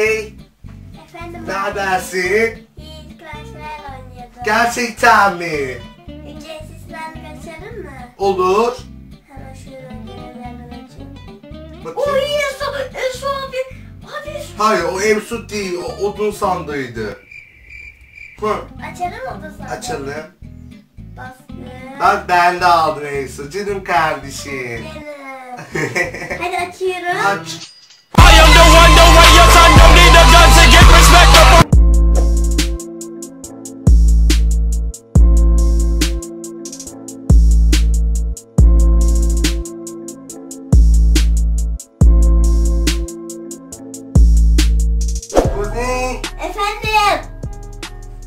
NANI Efendim Neredesin? İyi klaslar oynuyordum. Gerçekten mi? Gelsizden kaçalım mı? Olur. Hemen şöyle bakayım. O iyi Esu abi. Hadi. Hayır o Esu değil. O odun sandığıydı. Açalım odun sandığı. Açalım. Bastım. Bak ben de aldım Esu. Canım kardeşim. Hadi açıyorum. Aç. Kuzey. Efendim.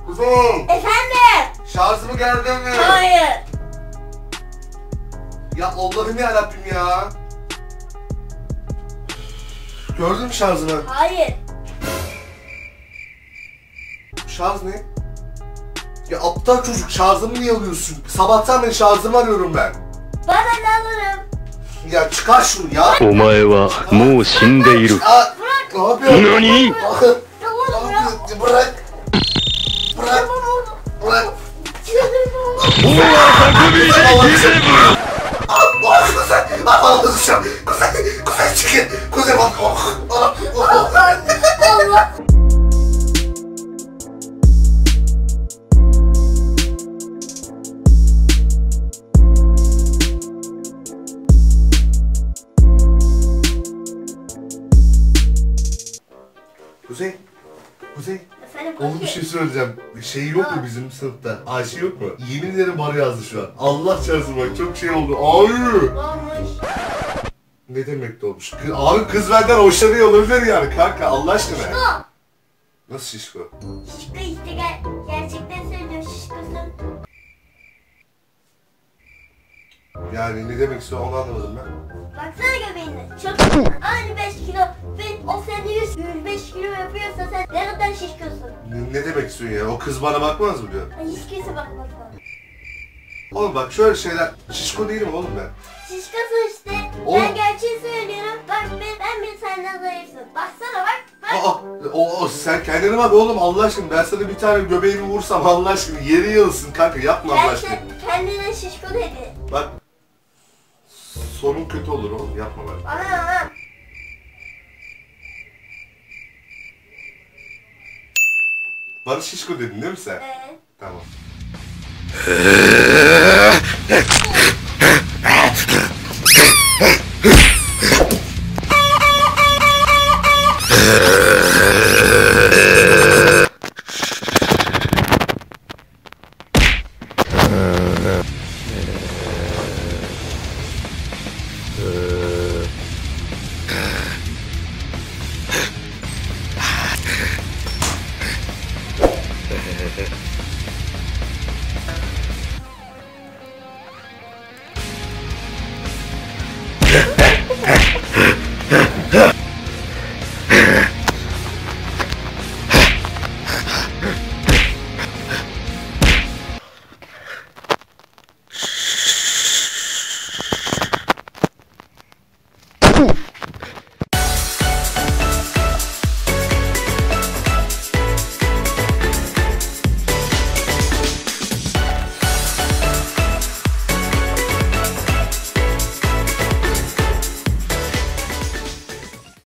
Kuzey. Efendim. Şarjımı geldi mi? Hayır. Ya Allah'ım yarabbim ya. Gördün mü şarjını? Hayır. Şarj ne? Ya aptal çocuk şarjımı niye alıyorsun? Sabahtan beri şarjımı arıyorum ben. Bana ne alırım? Ya çıkar şunu ya. Omae wa mu sin-de-iru. Bırak. NANI? Bırak. Bırak. Bırak. Kuzey çıkın. Kuzey bak. Allah. Kuzey. Kuzey. Oğlum bir şey söyleyeceğim. Şey yok mu bizim sınıfta? Ayşe yok mu? Yemin ederim bana yazdı şu an. Allah çarpsın bak çok şey oldu. Ayy. Ne demek de olmuş? Abi kız benden hoşlanıyor olabilir yani kanka Allah aşkına. Şişko. Nasıl şişko? Şişko işte gerçekten söylüyor şişkosun. Yani ne demek istiyor onu anlamadım ben. Baksana göbeğine çok aynı 5 kilo ve o seni 105 kilo yapıyorsa sen nereden şişkosun? Ne demek istiyorsun ya o kız bana bakmaz mı diyor? Hiç kimse bakmaz bana. Oğlum bak şöyle şeyler şişko değilim oğlum ben. Şişkosun işte. Oğlum. Ben gerçeği söylüyorum. Bak ben senden zayıfsın. Baksana bak. Bak. Aa, sen kendine bak oğlum Allah aşkına. Ben sana bir tane göbeğimi vursam Allah aşkına yeri yılsın kanka yapma Allah aşkına. Kendine şişko dedi. Bak. Sonun kötü olur oğlum yapma bak. Ana. Bana şişko dedin değil mi sen? Tamam.